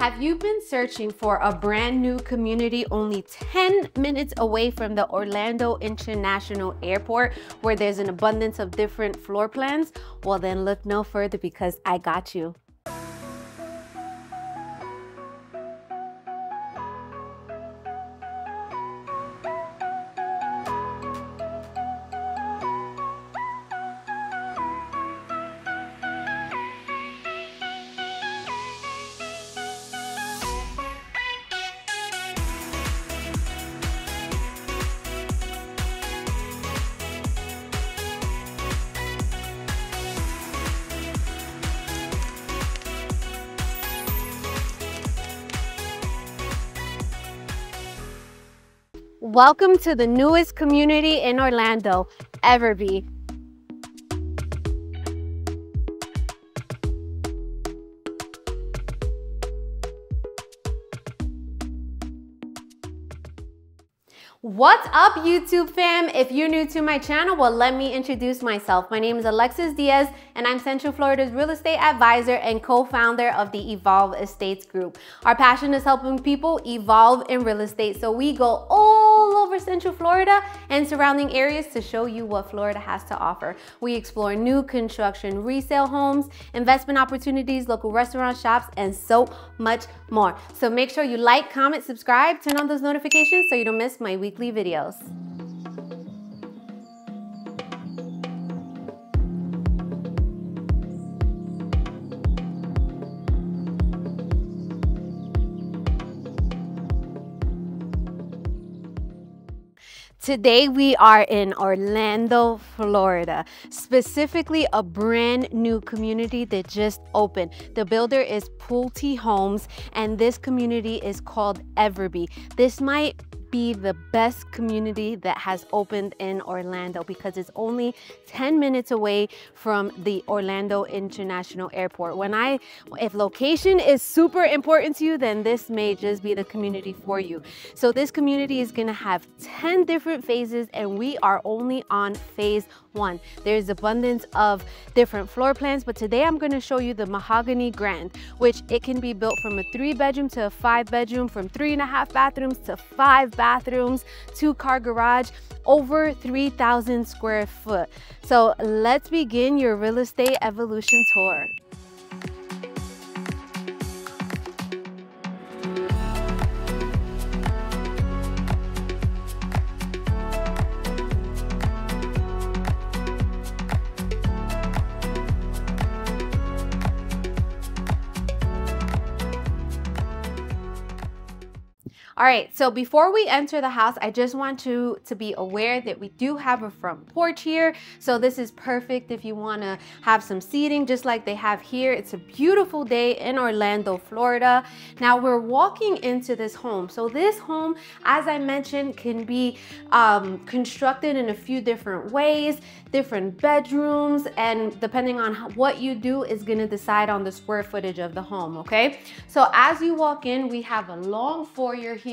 Have you been searching for a brand new community only 10 minutes away from the Orlando International Airport where there's an abundance of different floor plans? Well, then look no further because I got you. Welcome to the newest community in Orlando, EverBe. What's up, YouTube fam? If you're new to my channel, well, let me introduce myself. My name is Alexis Diaz, and I'm Central Florida's real estate advisor and co-founder of the Evolve Estates Group. Our passion is helping people evolve in real estate, so we go all over Central Florida and surrounding areas to show you what Florida has to offer. We explore new construction, resale homes, investment opportunities, local restaurant shops, and so much more. So make sure you like, comment, subscribe, turn on those notifications so you don't miss my weekly videos. Today we are in Orlando, Florida, specifically a brand new community that just opened. The builder is Pulte Homes and this community is called EverBe. This might be the best community that has opened in Orlando because it's only 10 minutes away from the Orlando International Airport. If location is super important to you, then this may just be the community for you. So this community is gonna have 10 different phases and we are only on phase one. There's abundance of different floor plans, but today I'm gonna show you the Mahogany Grand, which it can be built from a 3-bedroom to a 5-bedroom, from 3.5 bathrooms to 5 bathrooms, 2-car garage, over 3,000 square foot. So let's begin your real estate evolution tour. All right, so before we enter the house, I just want you to be aware that we do have a front porch here. So this is perfect if you wanna have some seating just like they have here. It's a beautiful day in Orlando, Florida. Now we're walking into this home. So this home, as I mentioned, can be constructed in a few different ways, different bedrooms, and depending on what you do is gonna decide on the square footage of the home, okay? So as you walk in, we have a long foyer here.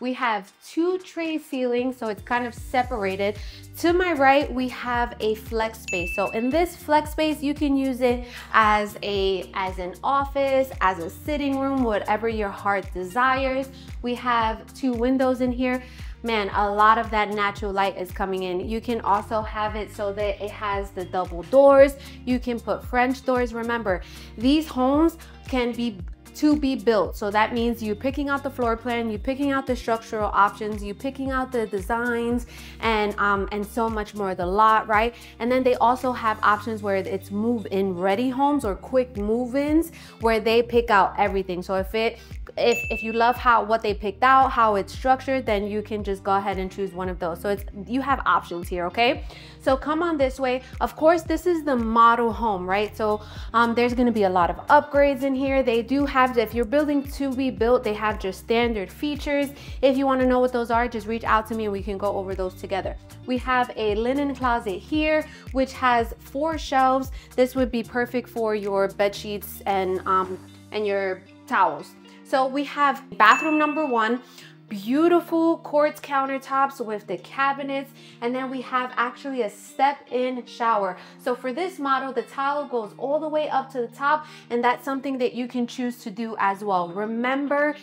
We have 2 tray ceilings, so it's kind of separated. To my right, we have a flex space. So in this flex space, you can use it as an office, as a sitting room, whatever your heart desires. We have 2 windows in here. Man, a lot of that natural light is coming in. You can also have it so that it has the double doors. You can put French doors. Remember, these homes can be to be built. So that means you're picking out the floor plan, you're picking out the structural options, you're picking out the designs and so much more, the lot, right? And then they also have options where it's move-in ready homes or quick move-ins where they pick out everything. So if you love what they picked out, how it's structured, then you can just go ahead and choose one of those. So you have options here, okay? So come on this way. Of course, this is the model home, right? So there's gonna be a lot of upgrades in here. They do have, if you're building to be built, they have just standard features. If you wanna know what those are, just reach out to me and we can go over those together. We have a linen closet here, which has 4 shelves. This would be perfect for your bed sheets and your towels. So we have bathroom number 1, beautiful quartz countertops with the cabinets, and then we have actually a step-in shower. So for this model, the tile goes all the way up to the top, and that's something that you can choose to do as well. Remember,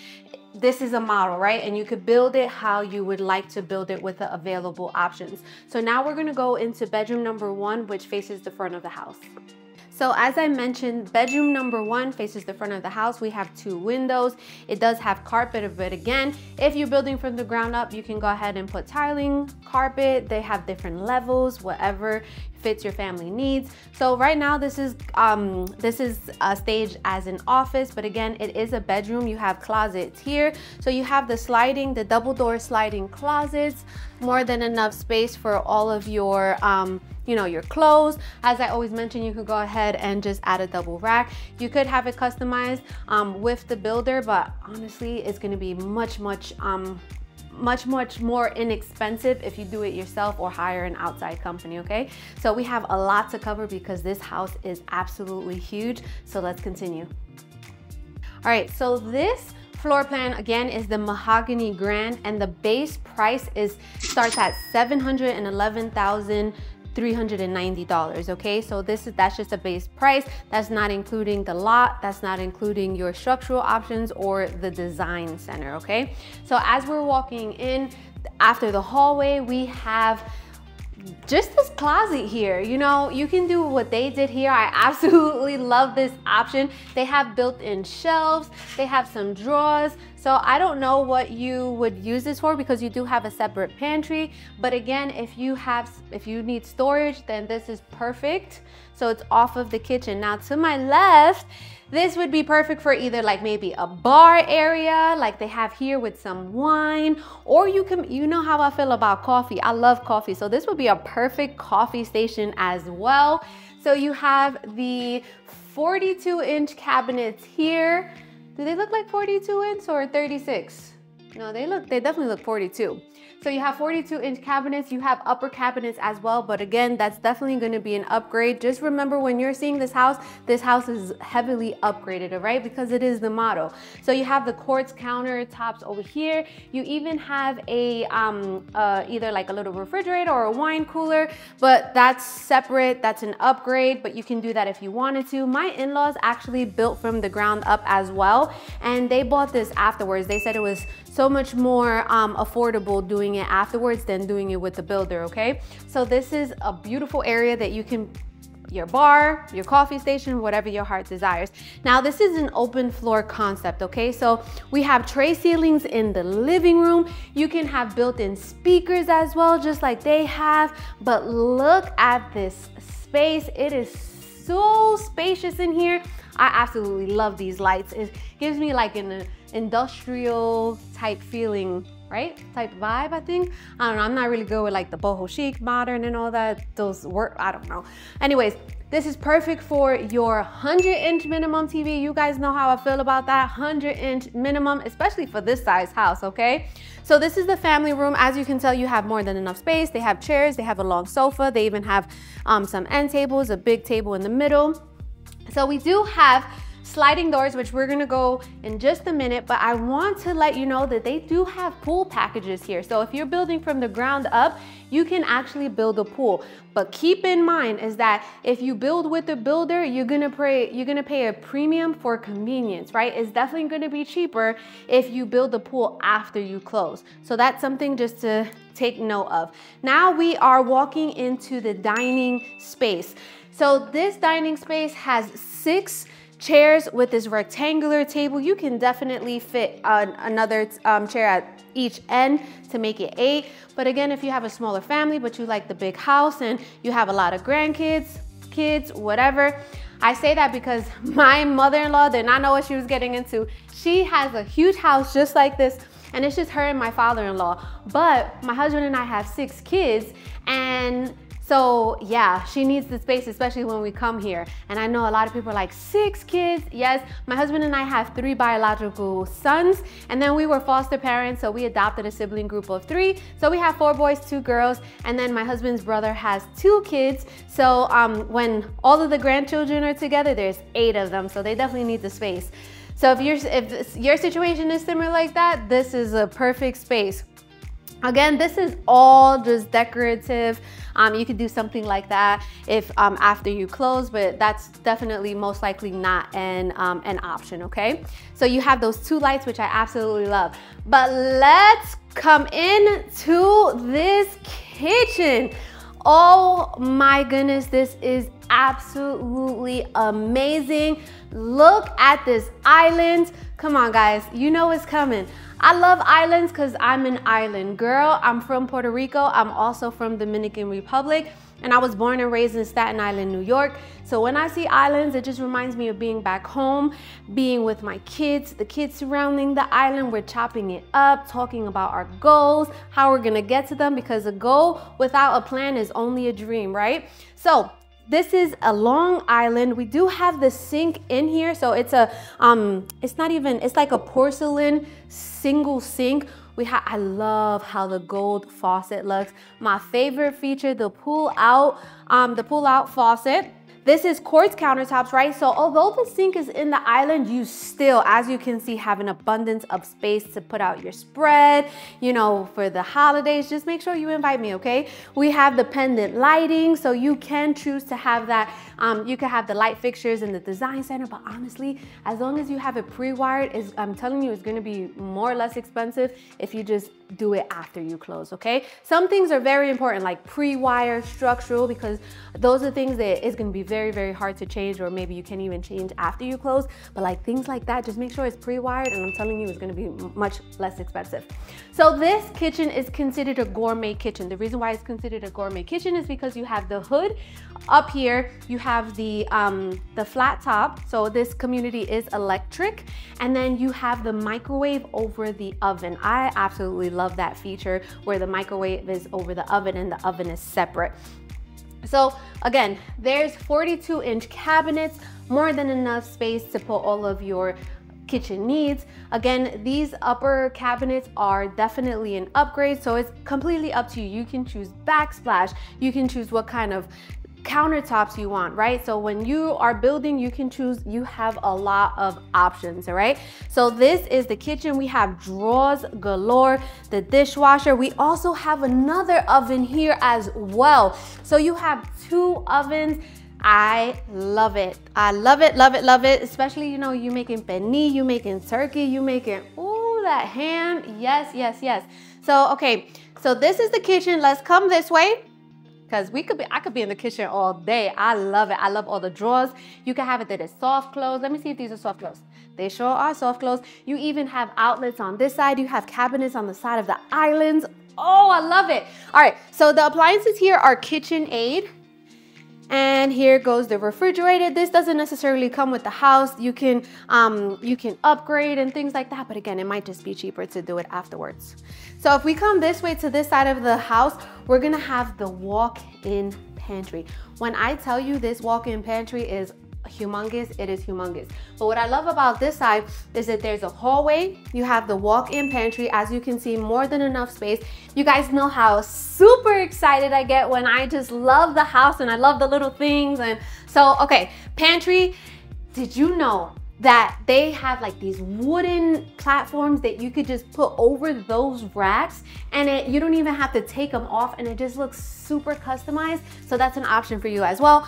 this is a model, right? And you could build it how you would like to build it with the available options. So now we're gonna go into bedroom number one, which faces the front of the house. So as I mentioned, bedroom number one faces the front of the house. We have two windows. It does have carpet, but again, if you're building from the ground up, you can go ahead and put tiling, carpet. They have different levels, whatever fits your family needs. So right now this is staged as an office, but again, it is a bedroom. You have closets here. So you have the sliding, the double door sliding closets, more than enough space for all of your, you know, your clothes. As I always mention, you could go ahead and just add a double rack. You could have it customized with the builder, but honestly, it's gonna be much more inexpensive if you do it yourself or hire an outside company, okay? So we have a lot to cover because this house is absolutely huge. So let's continue. All right, so this floor plan again is the Mahogany Grand, and the base price starts at $711,390, okay? So that's just a base price. That's not including the lot, that's not including your structural options or the design center, okay? So as we're walking in, after the hallway, we have just this closet here. You know, you can do what they did here. I absolutely love this option. They have built-in shelves, they have some drawers. So I don't know what you would use this for because you do have a separate pantry. But again, if you need storage, then this is perfect. So it's off of the kitchen. Now to my left, this would be perfect for either like maybe a bar area like they have here with some wine, or you can, you know how I feel about coffee. I love coffee. So this would be a perfect coffee station as well. So you have the 42-inch cabinets here. Do they look like 42 inch or 36? No, they definitely look 42. So you have 42-inch cabinets, you have upper cabinets as well, but again, that's definitely gonna be an upgrade. Just remember when you're seeing this house is heavily upgraded, right? Because it is the model. So you have the quartz countertops over here. You even have a, either like a little refrigerator or a wine cooler, but that's separate, that's an upgrade, but you can do that if you wanted to. My in-laws actually built from the ground up as well, and they bought this afterwards. They said it was so much more affordable doing it afterwards than doing it with the builder, okay? So this is a beautiful area that you can, your bar, your coffee station, whatever your heart desires. Now this is an open floor concept, okay? So we have tray ceilings in the living room. You can have built-in speakers as well, just like they have, but look at this space. It is so spacious in here. I absolutely love these lights. It gives me like an industrial type feeling, right? Type vibe, I think. I don't know, I'm not really good with like the boho chic, modern and all that. Those work, I don't know. Anyways, this is perfect for your 100-inch minimum TV. You guys know how I feel about that 100-inch minimum, especially for this size house, okay? So this is the family room. As you can tell, you have more than enough space. They have chairs, they have a long sofa, they even have some end tables, a big table in the middle. So we do have sliding doors, which we're gonna go in just a minute, but I want to let you know that they do have pool packages here. So if you're building from the ground up, you can actually build a pool. But keep in mind is that if you build with the builder, you're gonna pay a premium for convenience, right? It's definitely gonna be cheaper if you build the pool after you close. So that's something just to take note of. Now we are walking into the dining space. So this dining space has 6 chairs with this rectangular table. You can definitely fit another chair at each end to make it 8. But again, if you have a smaller family, but you like the big house and you have a lot of grandkids, kids, whatever. I say that because my mother-in-law did not know what she was getting into. She has a huge house just like this, and it's just her and my father-in-law. But my husband and I have 6 kids, and so yeah, she needs the space, especially when we come here. And I know a lot of people are like, 6 kids? Yes, my husband and I have 3 biological sons, and then we were foster parents, so we adopted a sibling group of 3. So we have 4 boys, 2 girls, and then my husband's brother has 2 kids. So when all of the grandchildren are together, there's 8 of them, so they definitely need the space. So if your situation is similar like that, this is a perfect space. Again, this is all just decorative. You could do something like that if after you close, but that's definitely most likely not an option, okay? So you have those two lights, which I absolutely love. But let's come in to this kitchen. Oh my goodness, this is absolutely amazing. Look at this island. Come on guys, you know it's coming. I love islands because I'm an island girl. I'm from Puerto Rico. I'm also from Dominican Republic, and I was born and raised in Staten Island, New York. So when I see islands, it just reminds me of being back home, being with my kids, the kids surrounding the island. We're chopping it up, talking about our goals, how we're gonna get to them, because a goal without a plan is only a dream, right? So this is a Long Island. We do have the sink in here. So it's a, it's not even, it's like a porcelain single sink. I love how the gold faucet looks. My favorite feature, the pull out faucet. This is quartz countertops, right? So although the sink is in the island, you still, as you can see, have an abundance of space to put out your spread, you know, for the holidays. Just make sure you invite me, okay? We have the pendant lighting, so you can choose to have that. You can have the light fixtures in the design center, but honestly, as long as you have it pre-wired, I'm telling you, it's gonna be more or less expensive if you just do it after you close, okay? Some things are very important, like pre-wire, structural, because those are things that it's gonna be very, very hard to change, or maybe you can't even change after you close. But like things like that, just make sure it's pre-wired, and I'm telling you, it's gonna be much less expensive. So this kitchen is considered a gourmet kitchen. The reason why it's considered a gourmet kitchen is because you have the hood up here, you have the flat top, so this community is electric, and then you have the microwave over the oven. I absolutely love that feature where the microwave is over the oven and the oven is separate. So again, there's 42-inch cabinets, more than enough space to put all of your kitchen needs. Again, these upper cabinets are definitely an upgrade, so it's completely up to you. You can choose backsplash, you can choose what kind of countertops you want, right? So when you are building, you can choose, you have a lot of options, all right? So this is the kitchen. We have drawers galore, the dishwasher. We also have another oven here as well. So you have two ovens. I love it. I love it, love it, love it. Especially, you know, you making penne, you making turkey, you making, ooh, that ham. Yes, yes, yes. So, okay. So this is the kitchen. Let's come this way, because I could be in the kitchen all day. I love it. I love all the drawers. You can have it that is soft close. Let me see if these are soft close. They sure are soft close. You even have outlets on this side. You have cabinets on the side of the islands. Oh, I love it. All right, so the appliances here are KitchenAid. And here goes the refrigerator. This doesn't necessarily come with the house. You can upgrade and things like that, but again, it might just be cheaper to do it afterwards. So if we come this way to this side of the house, we're gonna have the walk-in pantry. When I tell you this walk-in pantry is humongous, it is humongous. But what I love about this side is that there's a hallway, you have the walk-in pantry, as you can see, more than enough space. You guys know how super excited I get when I just love the house and I love the little things. And so, okay, pantry, did you know that they have like these wooden platforms that you could just put over those racks, and you don't even have to take them off, and it just looks super customized. So that's an option for you as well.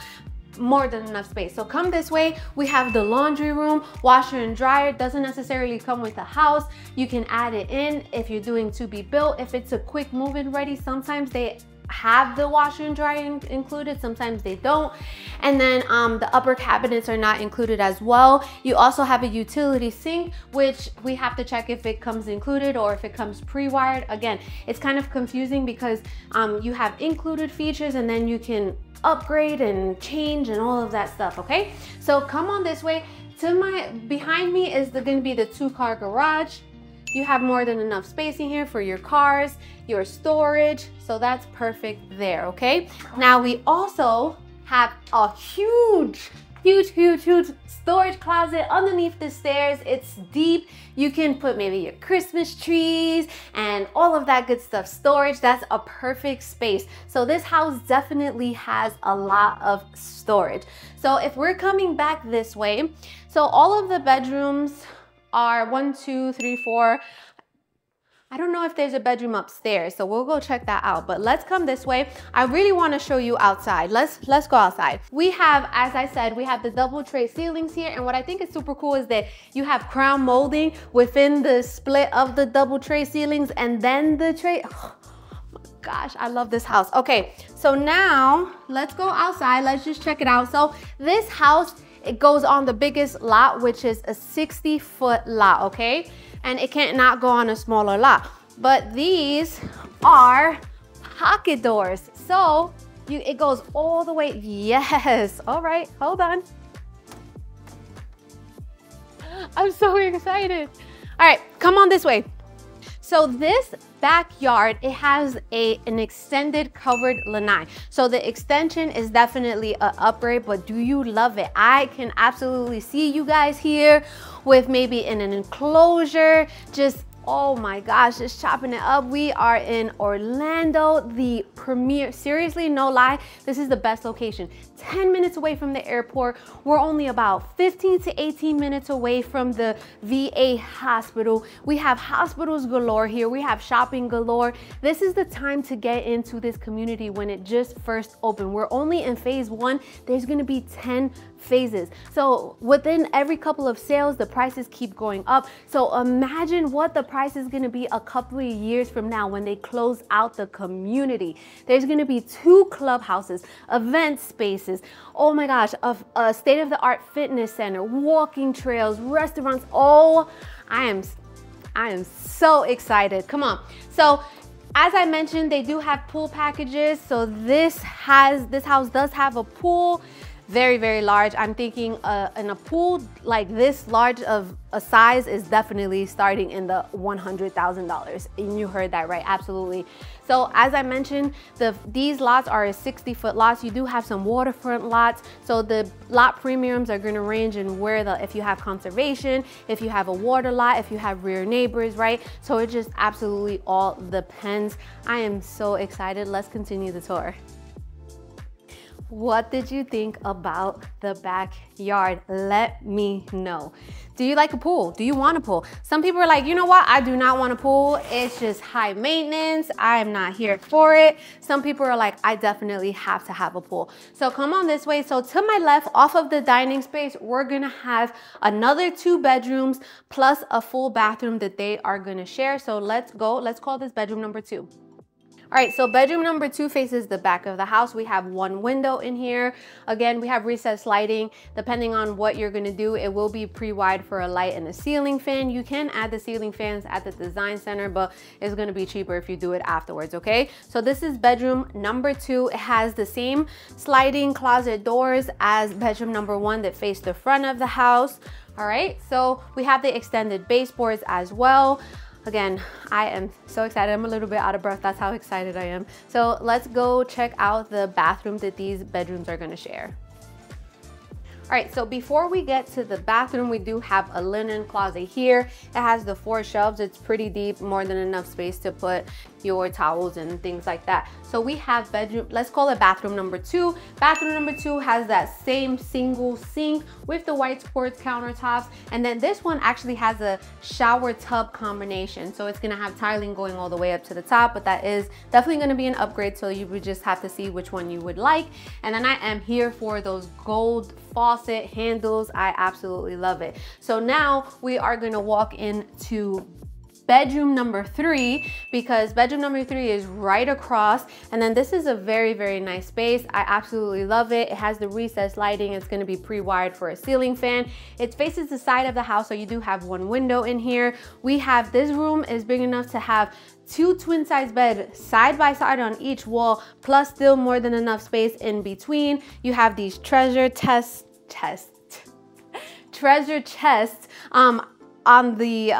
More than enough space. So come this way, we have the laundry room, washer and dryer. Doesn't necessarily come with the house. You can add it in if you're doing to be built, if it's a quick move and ready. Sometimes they have the washer and dryer included, sometimes they don't. And then the upper cabinets are not included as well. You also have a utility sink, which we have to check if it comes included or if it comes pre-wired. Again, it's kind of confusing because you have included features and then you can upgrade and change and all of that stuff, okay? So come on this way. To my behind me is gonna be the two-car garage. You have more than enough space in here for your cars, your storage, so that's perfect there, okay? Now we also have a huge, huge, huge, huge storage closet underneath the stairs. It's deep. You can put maybe your Christmas trees and all of that good stuff. Storage, that's a perfect space. So this house definitely has a lot of storage. So if we're coming back this way, so all of the bedrooms are 1, 2, 3, 4. I don't know if there's a bedroom upstairs, so we'll go check that out. But let's come this way. I really want to show you outside. Let's go outside. We have, as I said, we have the double tray ceilings here, and what I think is super cool is that you have crown molding within the split of the double tray ceilings, and then the tray. Oh my gosh, I love this house. Okay, so now let's go outside. Let's just check it out. So this house, it goes on the biggest lot, which is a 60-foot lot, okay? And it can't not go on a smaller lot. But these are pocket doors. So it goes all the way, yes. All right, hold on. I'm so excited. All right, come on this way. So this backyard, it has an extended covered lanai. So the extension is definitely an upgrade, but do you love it? I can absolutely see you guys here with maybe in an enclosure, just, oh my gosh, just chopping it up. We are in Orlando, the premier, seriously, no lie, this is the best location. 10 minutes away from the airport. We're only about 15 to 18 minutes away from the VA hospital. We have hospitals galore here. We have shopping galore. This is the time to get into this community when it just first opened. We're only in phase 1. There's gonna be 10 phases. So within every couple of sales, the prices keep going up. So imagine what the price is gonna be a couple of years from now when they close out the community. There's gonna be 2 clubhouses, event spaces, oh my gosh, of a state-of-the-art fitness center, walking trails, restaurants. Oh, I am so excited. Come on. So as I mentioned, they do have pool packages. So this house does have a pool, very, very large. I'm thinking in a pool like this large of a size is definitely starting in the $100,000. And you heard that right, absolutely. So as I mentioned, these lots are a 60-foot lots. You do have some waterfront lots. So the lot premiums are gonna range in where if you have conservation, if you have a water lot, if you have rear neighbors, right? So it just absolutely all depends. I am so excited. Let's continue the tour. What did you think about the backyard? Let me know. Do you like a pool? Do you want a pool? Some people are like, you know what? I do not want a pool. It's just high maintenance. I am not here for it. Some people are like, I definitely have to have a pool. So come on this way. So to my left, off of the dining space, we're gonna have another 2 bedrooms plus a full bathroom that they are gonna share. So let's go. Let's call this bedroom number 2. All right, so bedroom number 2 faces the back of the house. We have 1 window in here. Again, we have recessed lighting. Depending on what you're gonna do, it will be pre-wide for a light and a ceiling fan. You can add the ceiling fans at the design center, but it's gonna be cheaper if you do it afterwards, okay? So this is bedroom number 2. It has the same sliding closet doors as bedroom number 1 that face the front of the house. All right, so we have the extended baseboards as well. Again, I am so excited. I'm a little bit out of breath. That's how excited I am. So let's go check out the bathroom that these bedrooms are gonna share. All right, so before we get to the bathroom, we do have a linen closet here. It has the 4 shelves. It's pretty deep, more than enough space to put your towels and things like that. So we have bedroom, let's call it bathroom number 2. Bathroom number 2 has that same single sink with the white quartz countertops. And then this one actually has a shower tub combination. So it's gonna have tiling going all the way up to the top, but that is definitely gonna be an upgrade. So you would just have to see which one you would like. And then I am here for those gold faucet handles. I absolutely love it. So now we are gonna walk into bedroom number 3, because bedroom number 3 is right across. And then this is a very, very nice space. I absolutely love it. It has the recessed lighting. It's gonna be pre-wired for a ceiling fan. It faces the side of the house, so you do have 1 window in here. We have, this room is big enough to have 2 twin-sized beds side by side on each wall, plus still more than enough space in between. You have these treasure chests on the,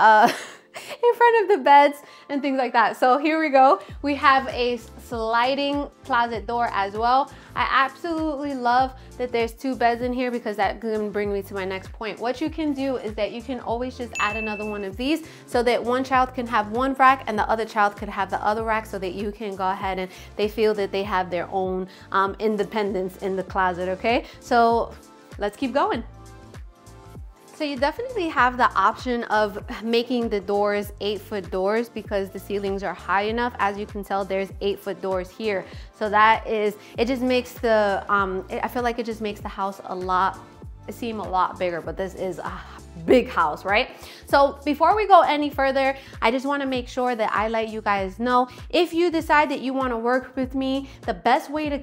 in front of the beds and things like that. So here we go. We have a sliding closet door as well. I absolutely love that there's 2 beds in here, because that can bring me to my next point. What you can do is that you can always just add another one of these, so that one child can have one rack and the other child could have the other rack, so that you can go ahead and they feel that they have their own independence in the closet, okay? So let's keep going. So you definitely have the option of making the doors 8-foot doors because the ceilings are high enough. As you can tell, there's 8-foot doors here. So that is, it just makes the, I feel like it just makes the house a lot, it seem a lot bigger, but this is a big house, right? So before we go any further, I just want to make sure that I let you guys know, if you decide that you want to work with me, the best way to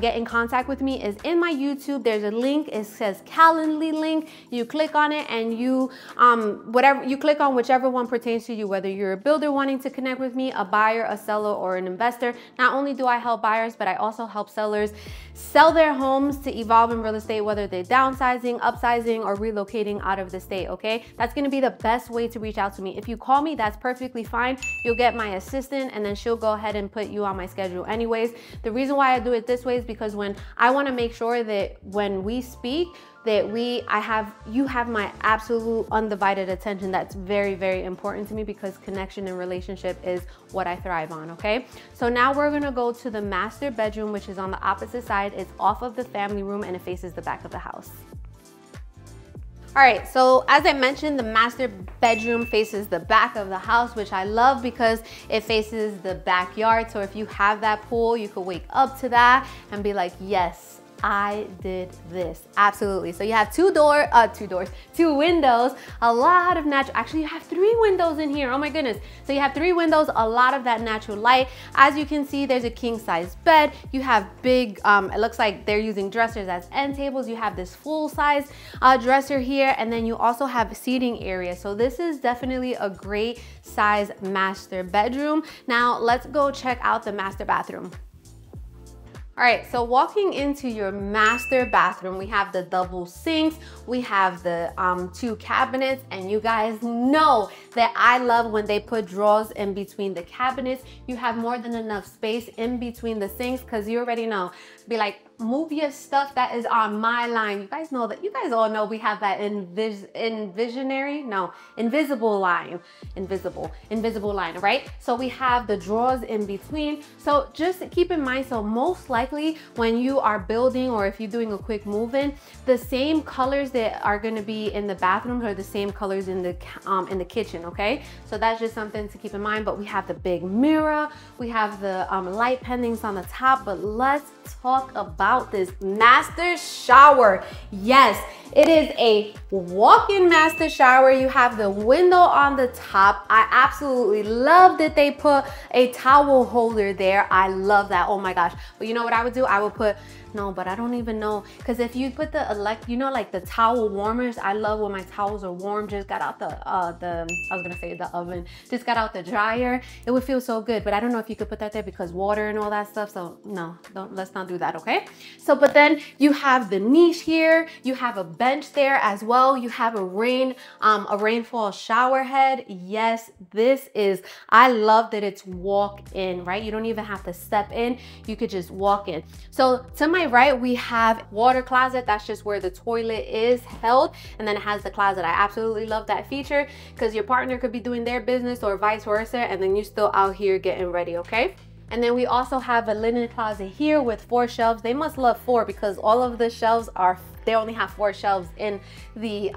get in contact with me is in my YouTube. There's a link, it says Calendly link. You click on it and you whatever you click on, whichever one pertains to you, whether you're a builder wanting to connect with me, a buyer, a seller, or an investor. Not only do I help buyers, but I also help sellers sell their homes to evolve in real estate, whether they're downsizing, upsizing, or relocating out of the state. Okay, that's going to be the best way to reach out to me. If you call me, that's perfectly fine. You'll get my assistant and then she'll go ahead and put you on my schedule anyways. The reason why I do it this way is because when I want to make sure that when we speak, that you have my absolute undivided attention. That's very, very important to me because connection and relationship is what I thrive on, okay? So now we're gonna go to the master bedroom, which is on the opposite side. It's off of the family room and it faces the back of the house. All right, so as I mentioned, the master bedroom faces the back of the house, which I love because it faces the backyard. So if you have that pool, you could wake up to that and be like, yes, I did this, absolutely. So you have two windows, a lot of natural, actually you have 3 windows in here, oh my goodness. So you have 3 windows, a lot of that natural light. As you can see, there's a king size bed. You have big, it looks like they're using dressers as end tables. You have this full size dresser here, and then you also have a seating area. So this is definitely a great size master bedroom. Now let's go check out the master bathroom. All right, so walking into your master bathroom, we have the double sinks, we have the 2 cabinets, and you guys know that I love when they put drawers in between the cabinets. You have more than enough space in between the sinks because you already know, be like, move your stuff, that is on my line. You guys know that, you guys all know we have that invisible line, right? So we have the drawers in between. So just keep in mind, so most likely when you are building or if you're doing a quick move-in, the same colors that are gonna be in the bathrooms are the same colors in the kitchen, okay? So that's just something to keep in mind, but we have the big mirror, we have the light pendants on the top, but let's talk about this master shower. Yes, it is a walk-in master shower. You have the window on the top. I absolutely love that they put a towel holder there. I love that, oh my gosh. But you know what I would do? I would put, no, but I don't even know, because if you put the you know, like the towel warmers, I love when my towels are warm. Just got out just got out the dryer, it would feel so good. But I don't know if you could put that there because water and all that stuff, so no, let's not do that, okay? So, but then you have the niche here, you have a bench there as well, you have a rainfall shower head. Yes, this is, I love that it's walk-in, right? You don't even have to step in, you could just walk in. So to my right, we have water closet. That's just where the toilet is held, and then it has the closet. I absolutely love that feature because your partner could be doing their business or vice versa, and then you're still out here getting ready, okay? And then we also have a linen closet here with 4 shelves. They must love 4 because all of the shelves are, they only have 4 shelves in the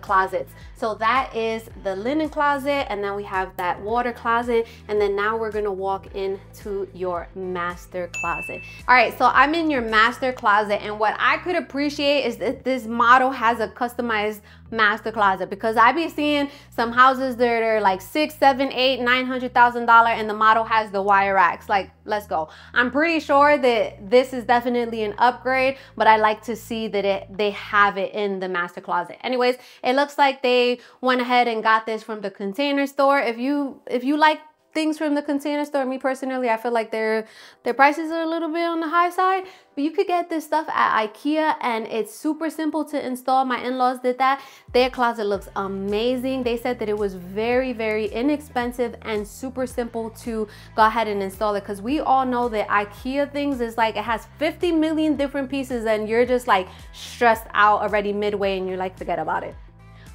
closets. So that is the linen closet, and then we have that water closet, and then now we're gonna walk into your master closet. All right, so I'm in your master closet, and what I could appreciate is that this model has a customized master closet, because I be seeing some houses that are like $600,000, $700,000, $800,000, $900,000, and the model has the wire racks. Like, let's go. I'm pretty sure that this is definitely an upgrade, but I like to see that they have it in the master closet. Anyways, it looks like they went ahead and got this from the Container Store. If you like things from the Container Store, me personally, I feel like their prices are a little bit on the high side, but you could get this stuff at IKEA, and it's super simple to install. My in-laws did that. Their closet looks amazing. They said that it was very, very inexpensive and super simple to go ahead and install it, because we all know that IKEA things is like, it has 50 million different pieces, and you're just like stressed out already midway, and you're like, forget about it.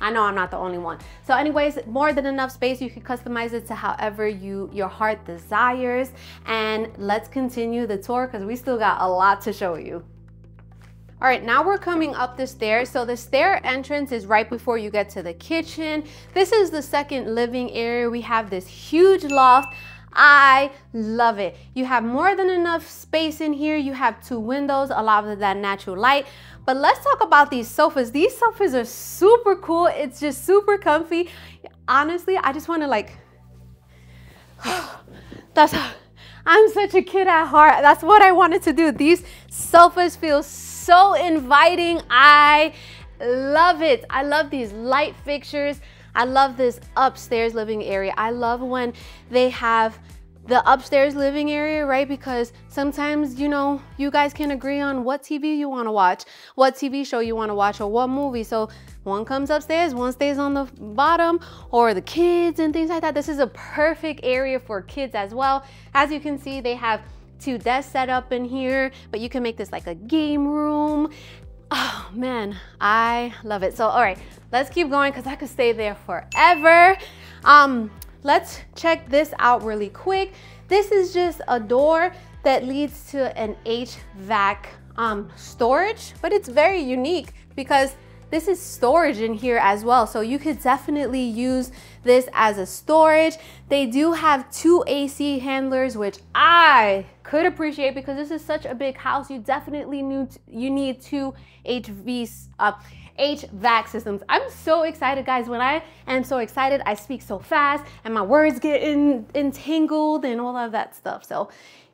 I know I'm not the only one. So anyways, more than enough space. You can customize it to however your heart desires. And let's continue the tour because we still got a lot to show you. All right, now we're coming up the stairs. So the stair entrance is right before you get to the kitchen. This is the second living area. We have this huge loft. I love it. You have more than enough space in here. You have two windows, a lot of that natural light. But let's talk about these sofas. These sofas are super cool. It's just super comfy. Honestly, I just want to like, that's how I'm such a kid at heart. That's what I wanted to do. These sofas feel so inviting. I love it. I love these light fixtures. I love this upstairs living area. I love when they have the upstairs living area, right? Because sometimes, you know, you guys can agree on what TV you want to watch, what TV show you want to watch, or what movie. So one comes upstairs, one stays on the bottom, or the kids and things like that. This is a perfect area for kids as well. As you can see, they have two desks set up in here, but you can make this like a game room. Oh man, I love it. So all right, let's keep going because I could stay there forever. Let's check this out really quick. This is just a door that leads to an HVAC storage, but it's very unique because this is storage in here as well. So you could definitely use this as a storage. They do have two AC handlers, which I could appreciate because this is such a big house. You definitely need two HVAC systems. I'm so excited, guys. When I am so excited, I speak so fast and my words get entangled and all of that stuff. So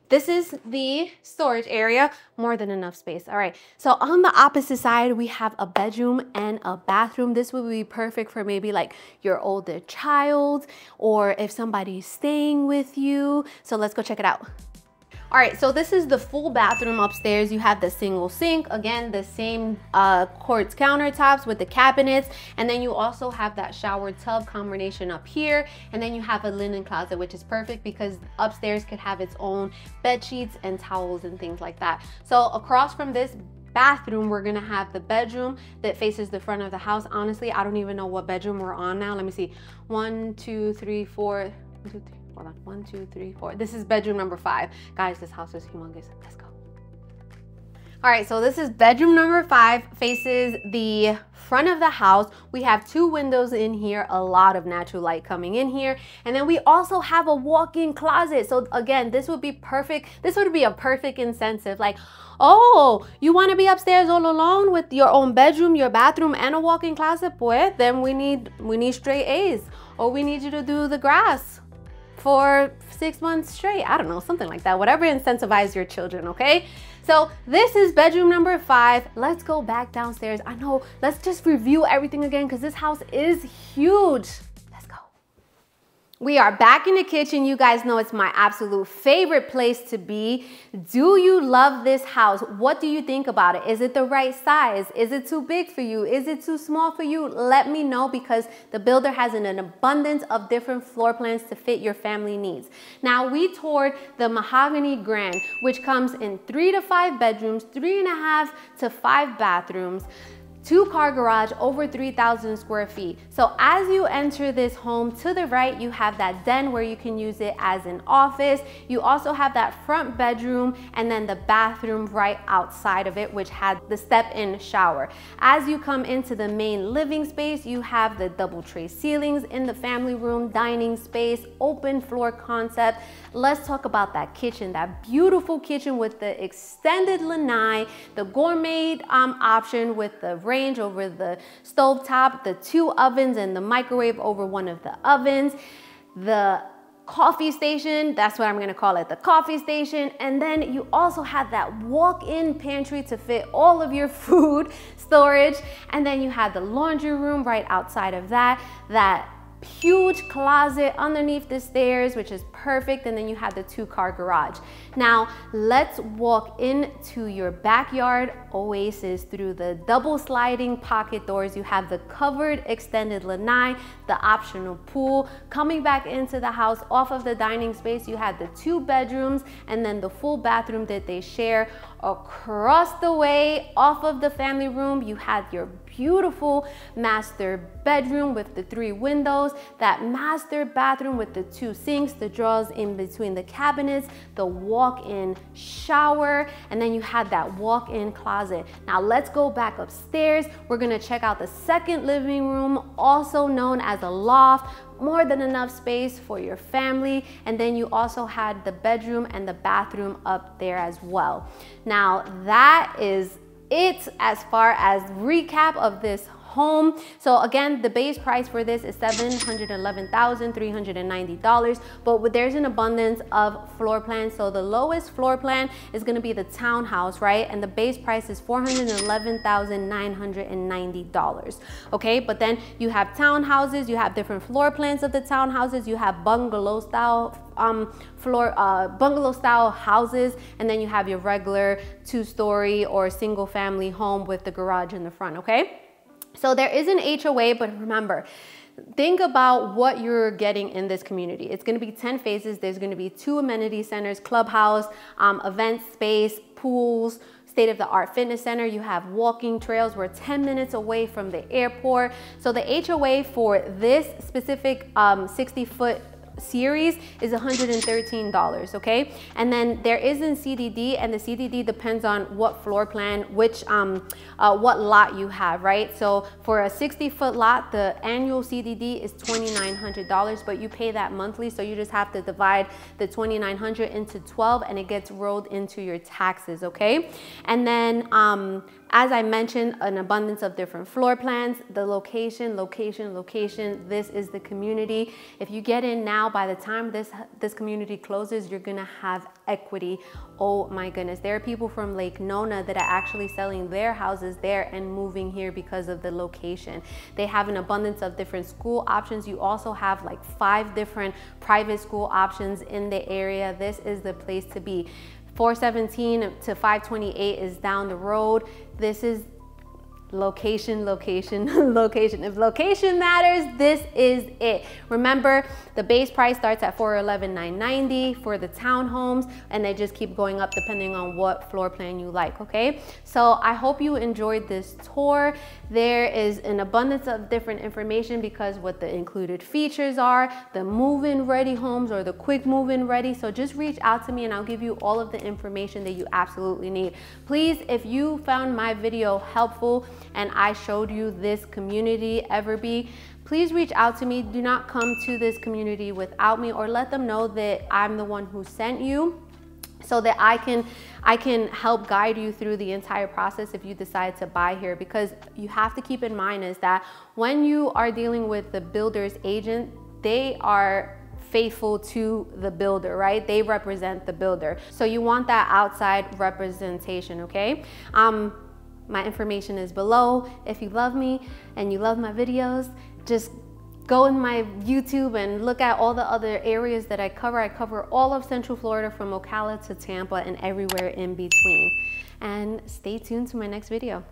this is the storage area, more than enough space. All right, so on the opposite side, we have a bedroom and a bathroom. This would be perfect for maybe like your older child or if somebody's staying with you. So let's go check it out. All right, so this is the full bathroom upstairs. You have the single sink, again, the same quartz countertops with the cabinets. And then you also have that shower tub combination up here. And then you have a linen closet, which is perfect because upstairs could have its own bed sheets and towels and things like that. So across from this bathroom, we're gonna have the bedroom that faces the front of the house. Honestly, I don't even know what bedroom we're on now. Let me see, one, two, three, four, one, two, three. Hold on, one, two, three, four. This is bedroom number 5. Guys, this house is humongous. Let's go. All right, so this is bedroom number 5, faces the front of the house. We have two windows in here, a lot of natural light coming in here. And then we also have a walk-in closet. So again, this would be perfect. This would be a perfect incentive. Like, oh, you want to be upstairs all alone with your own bedroom, your bathroom, and a walk-in closet? Boy, then we need straight A's. Or we need you to do the grass for 6 months straight. I don't know, something like that. Whatever incentivizes your children, okay? So this is bedroom number 5. Let's go back downstairs. I know, let's just review everything again because this house is huge. Let's go. We are back in the kitchen. You guys know it's my absolute favorite place to be. Do you love this house? What do you think about it? Is it the right size? Is it too big for you? Is it too small for you? Let me know because the builder has an abundance of different floor plans to fit your family needs. Now we toured the Mahogany Grand, which comes in 3 to 5 bedrooms, 3.5 to 5 bathrooms, 2-car garage, over 3,000 square feet. So as you enter this home, to the right, you have that den where you can use it as an office. You also have that front bedroom and then the bathroom right outside of it, which had the step-in shower. As you come into the main living space, you have the double tray ceilings in the family room, dining space, open floor concept. Let's talk about that kitchen, that beautiful kitchen with the extended lanai, the gourmet option with the range over the stovetop, the 2 ovens and the microwave over one of the ovens, the coffee station, that's what I'm gonna call it, the coffee station, and then you also have that walk-in pantry to fit all of your food storage, and then you have the laundry room right outside of that huge closet underneath the stairs, which is perfect, and then you have the 2-car garage. Now let's walk into your backyard oasis through the double sliding pocket doors. You have the covered extended lanai, the optional pool. Coming back into the house off of the dining space, you have the 2 bedrooms and then the full bathroom that they share. Across the way off of the family room, you have your beautiful master bedroom with the 3 windows, that master bathroom with the 2 sinks, the drawers in between the cabinets, the walk-in shower, and then you had that walk-in closet. Now let's go back upstairs. We're gonna check out the second living room, also known as a loft. More than enough space for your family, and then you also had the bedroom and the bathroom up there as well. Now that is it as far as recap of this home. So again, the base price for this is $711,390, but there's an abundance of floor plans. So the lowest floor plan is going to be the townhouse, right? And the base price is $411,990. Okay, but then you have townhouses, you have different floor plans of the townhouses, you have bungalow style bungalow style houses, and then you have your regular 2-story or single family home with the garage in the front. Okay. So there is an HOA, but remember, think about what you're getting in this community. It's going to be 10 phases. There's going to be 2 amenity centers, clubhouse, event space, pools, state-of-the-art fitness center. You have walking trails. We're 10 minutes away from the airport. So the HOA for this specific 60-foot series is $113, okay? And then there is in CDD, and the CDD depends on what floor plan, which what lot you have, right? So for a 60-foot lot, the annual CDD is $2,900, but you pay that monthly, so you just have to divide the $2,900 into 12, and it gets rolled into your taxes, okay? And then as I mentioned, an abundance of different floor plans, the location, location, location. This is the community. If you get in now, by the time this community closes, you're gonna have equity. Oh my goodness. There are people from Lake Nona that are actually selling their houses there and moving here because of the location. They have an abundance of different school options. You also have like 5 different private school options in the area. This is the place to be. 417 to 528 is down the road. This is location, location, location. If location matters, this is it. Remember, the base price starts at $411,990 for the townhomes, and they just keep going up depending on what floor plan you like, okay? So I hope you enjoyed this tour. There is an abundance of different information because what the included features are, the move-in ready homes or the quick move-in ready. So just reach out to me and I'll give you all of the information that you absolutely need. Please, if you found my video helpful, and I showed you this community, EverBe, please reach out to me. Do not come to this community without me, or let them know that I'm the one who sent you, so that I can help guide you through the entire process if you decide to buy here. Because you have to keep in mind is that when you are dealing with the builder's agent, they are faithful to the builder, right? They represent the builder. So you want that outside representation, okay? My information is below. If you love me and you love my videos, just go in my YouTube and look at all the other areas that I cover. I cover all of Central Florida from Ocala to Tampa and everywhere in between. And stay tuned to my next video.